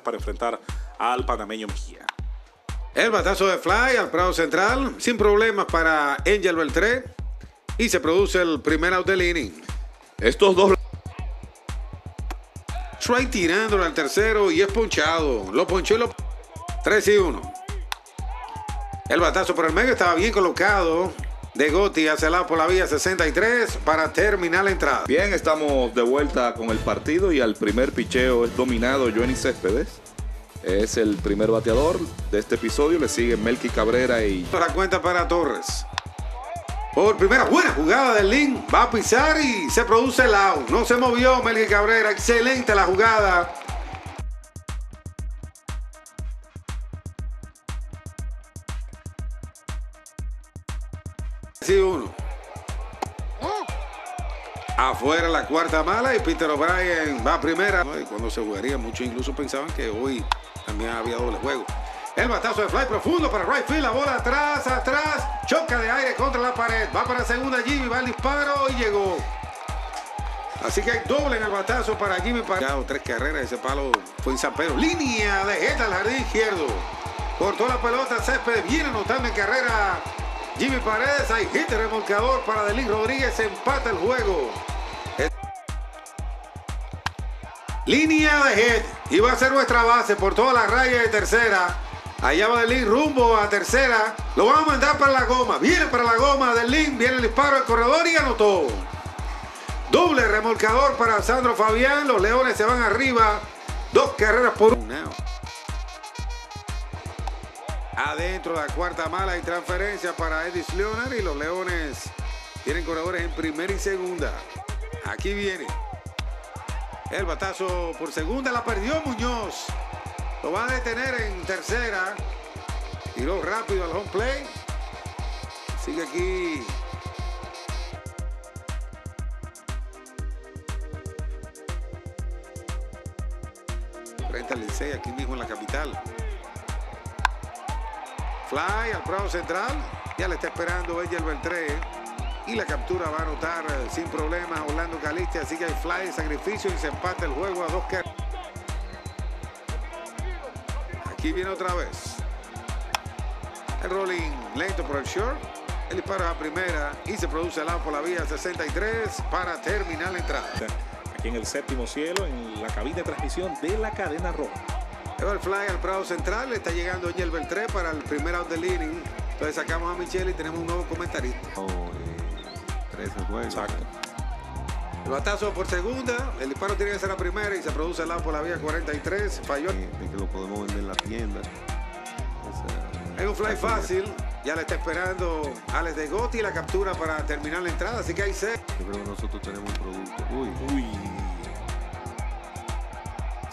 para enfrentar al panameño Mejía. El batazo de fly al prado central, sin problemas para Engel Beltré, y se produce el primer out del inning. Estos dos... Try tirándolo al tercero y es ponchado. Lo ponchó y lo... 3-1. El batazo por el medio estaba bien colocado. De Goti hacia el lado por la vía 63 para terminar la entrada. Bien, estamos de vuelta con el partido y al primer picheo es dominado Johnny Céspedes. Es el primer bateador de este episodio. Le siguen Melky Cabrera y... Para cuenta para Torres. Por primera buena jugada del Lin. Va a pisar y se produce el out. No se movió Melky Cabrera. Excelente la jugada. Sí, uno. Afuera la cuarta mala y Peter O'Brien va a primera. Cuando se jugaría, muchos incluso pensaban que hoy también había doble juego. El batazo de fly profundo para right field, la bola atrás, choca de aire contra la pared. Va para segunda Jimmy, va el disparo y llegó. Así que hay doble en el batazo para Jimmy Paredes. 3 carreras, ese palo fue en San Pedro. Línea de jeta al jardín izquierdo. Cortó la pelota, Céspedes viene anotando en carrera. Jimmy Paredes, hay hit de remolcador para Delín Rodríguez, empata el juego. Línea de hit, y va a ser nuestra base por toda la raya de tercera. Allá va Delín rumbo a tercera, lo van a mandar para la goma, viene para la goma Delín, viene el disparo del corredor y anotó. Doble remolcador para Sandro Fabián, los Leones se van arriba, 2 carreras por 1. Adentro la cuarta mala y transferencia para Edis Leonard y los Leones tienen corredores en primera y segunda. Aquí viene. El batazo por segunda, la perdió Muñoz. Lo va a detener en tercera. Tiró rápido al home plate. Sigue aquí. Frente al Licey, aquí mismo en la capital. Fly al prado central, ya le está esperando Engel Beltré y la captura va a anotar sin problemas Orlando Galicia, así que hay fly de sacrificio y se empata el juego a 2 carreras. Aquí viene otra vez. El rolling lento por el short, el disparo a primera y se produce el out por la vía 63 para terminar la entrada. Aquí en el séptimo cielo, en la cabina de transmisión de la cadena roja. El fly al prado central, le está llegando Engel Beltré para el primer out del inning. Entonces sacamos a Michelle y tenemos un nuevo comentarista. Exacto. El batazo por segunda, el disparo tiene que ser la primera y se produce el lado por la vía 43. Falló. De que lo podemos vender en la tienda. Es un fly fácil, ya le está esperando Alex De Goti la captura para terminar la entrada, así que ahí se. Yo creo que nosotros tenemos un producto.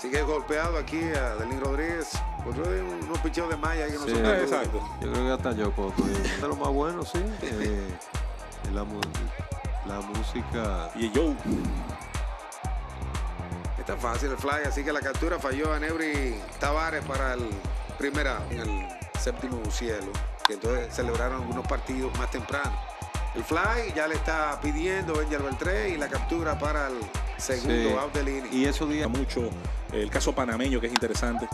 Sigue golpeado aquí a Delín Rodríguez. Por unos picheos de malla que no son tan exactos. Yo creo que hasta yo puedo. De lo más bueno, sí. La música. Y yo. Está fácil el fly, así que la captura falló a Neuri Tavares para el primer out, en el séptimo cielo. Que entonces celebraron algunos partidos más temprano. El fly ya le está pidiendo Engel Beltré y la captura para el segundo out del inning. Y eso diga mucho el caso panameño, que es interesante.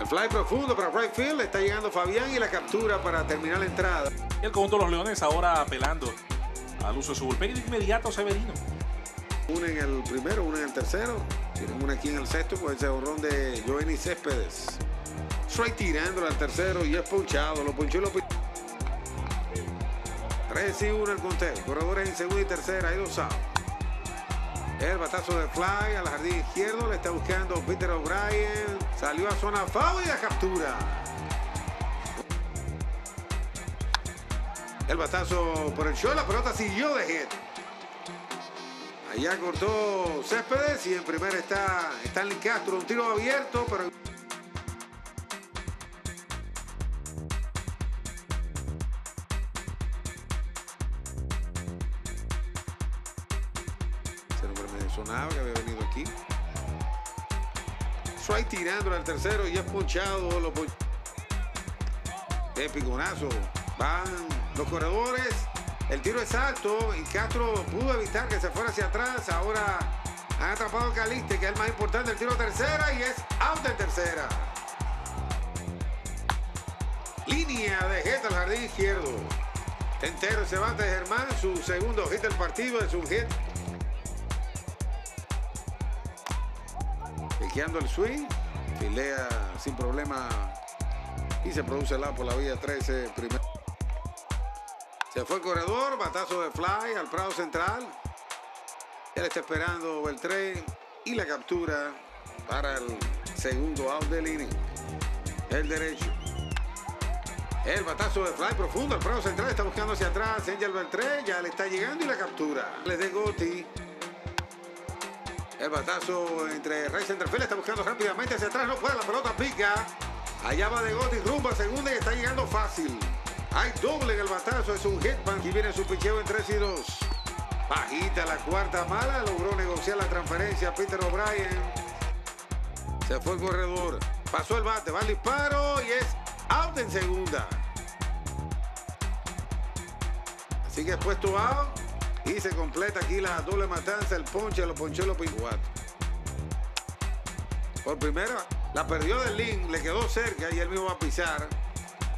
El fly profundo para right field, le está llegando Fabián y la captura para terminar la entrada. El conjunto de los Leones ahora apelando al uso de su bullpen y de inmediato Severino. Uno en el primero, uno en el tercero. Tienen uno aquí en el sexto con ese honrón de Johnny Céspedes. Strike tirándolo al tercero y es ponchado. Lo ponchó y lo pichó. 3-1 el conteo. Corredores en segunda y tercera. Hay 2 outs. El batazo de fly al jardín izquierdo. Le está buscando Peter O'Brien. Salió a zona foul y la captura. El batazo por el short. La pelota siguió de hit. Allá cortó Céspedes y en primera está Stanley Castro. Un tiro abierto, pero... sonaba que había venido aquí. Suárez tirándolo al tercero y es ponchado. De piconazo. Van los corredores. El tiro es alto y Castro pudo evitar que se fuera hacia atrás. Ahora Han atrapado Caliste, que es el más importante del tiro tercera, y es out de tercera. Línea de hit al jardín izquierdo. Entero se bate Germán, su segundo hit del partido, es un hit. Piqueando el swing, filea sin problema y se produce el out por la vía 13. Primero. Se fue el corredor, batazo de fly al prado central. Él está esperando Beltré y la captura para el segundo out del inning. El derecho. El batazo de fly profundo al prado central. Está buscando hacia atrás. Engel Beltré ya le está llegando y la captura. Alex De Goti. El batazo entre Reyes y Centerfield. Está buscando rápidamente hacia atrás. No puede. La pelota pica. Allá va De Goti. Rumba segunda y está llegando fácil. Hay doble en el batazo. Es un hitman. Y viene su picheo en 3 y 2. Bajita la cuarta mala, logró negociar la transferencia Peter O'Brien. Se fue el corredor, pasó el bate, va el disparo y es out en segunda. Así que es puesto out y se completa aquí la doble matanza, el ponche, lo ponchó los pinguatos. Por primera, la perdió Delín, le quedó cerca y él mismo va a pisar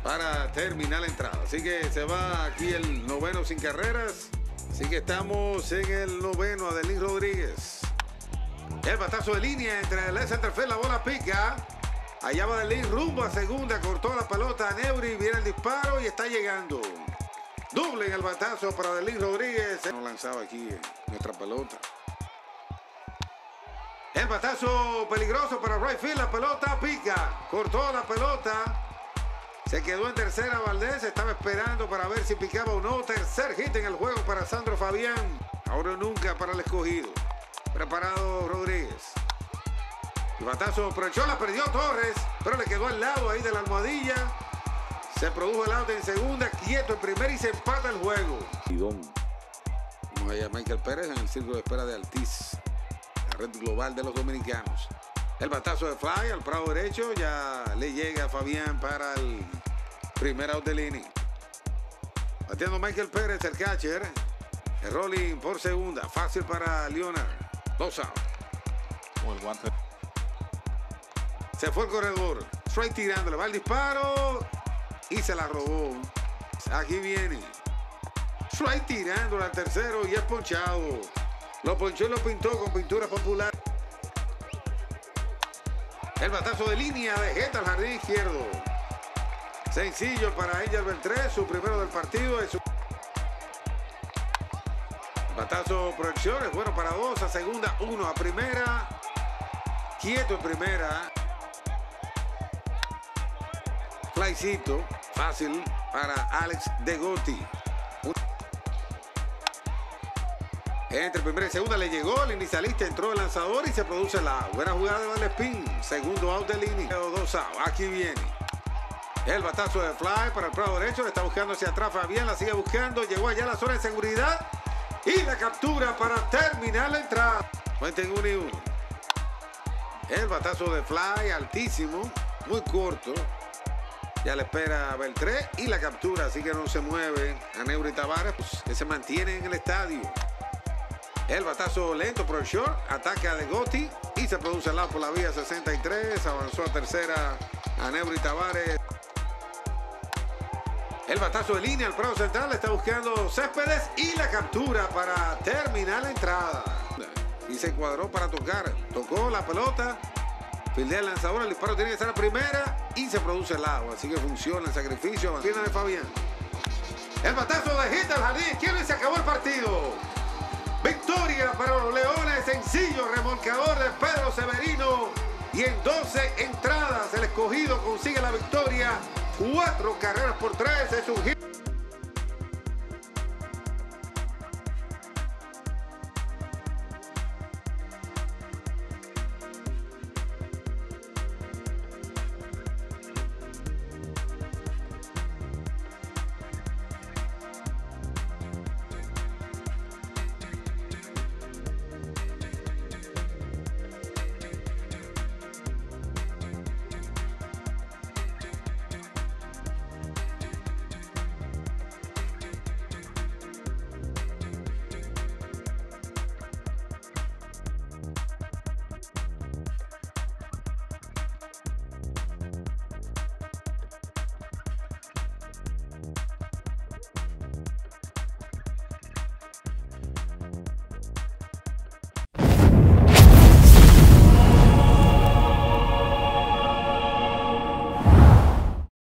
para terminar la entrada. Así que se va aquí el noveno sin carreras. Así que estamos en el noveno, Delín Rodríguez. El batazo de línea entre el centerfield, la bola pica. Allá va Delín, rumbo a segunda, cortó la pelota a Neuri, viene el disparo y está llegando. Doble en el batazo para Delín Rodríguez. No lanzaba aquí nuestra pelota. El batazo peligroso para right field, la pelota pica. Cortó la pelota. Se quedó en tercera Valdés, estaba esperando para ver si picaba o no. Tercer hit en el juego para Sandro Fabián. Ahora o nunca para el escogido. Preparado Rodríguez. El batazo aprovechó, la perdió Torres, pero le quedó al lado ahí de la almohadilla. Se produjo el out en segunda, quieto en primera y se empata el juego. Vamos allá a Michael Pérez en el círculo de espera de Altiz. La red global de los dominicanos. El batazo de fly al prado derecho, ya le llega a Fabián para el primer out del inning. Batiendo Michael Pérez, el catcher. El rolling por segunda, fácil para Leonard. Dos outs. Se fue el corredor, straight tirándole, va el disparo y se la robó. Aquí viene. Straight tirándole al tercero y es ponchado. Lo ponchó y lo pintó con pintura popular. El batazo de línea de Geta al jardín izquierdo. Sencillo para Engel Beltré, su primero del partido. Batazo proyecciones, bueno para dos, a segunda, uno a primera. Quieto en primera. Flycito, fácil para Alex De Goti. Entre primera y segunda le llegó, el inicialista entró el lanzador y se produce la buena jugada de Valespín. Segundo out de línea. Dos out. Aquí viene. El batazo de fly para el prado derecho. Le está buscando hacia atrás Fabián. La sigue buscando. Llegó allá a la zona de seguridad. Y la captura para terminar la entrada. Cuenta en 1 y 1. El batazo de fly altísimo. Muy corto. Ya le espera Beltré y la captura. Así que no se mueve. A Neuri Tavares que se mantiene en el estadio. El batazo lento por el short, ataque a De Goti y se produce el out por la vía 63, avanzó a tercera a Neuri Tavares. El batazo de línea al prado central, está buscando Céspedes y la captura para terminar la entrada. Y se encuadró para tocar, tocó la pelota, fildea el lanzador, el disparo tiene que ser a primera y se produce el out, así que funciona el sacrificio, mantiene de Fabián. El batazo de hit al jardín izquierdo y se acabó el partido. Victoria para los Leones, sencillo remolcador de Pedro Severino y en 12 entradas el escogido consigue la victoria, 4 carreras por 3, es un hit.